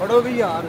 पढ़ो भी यार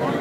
go.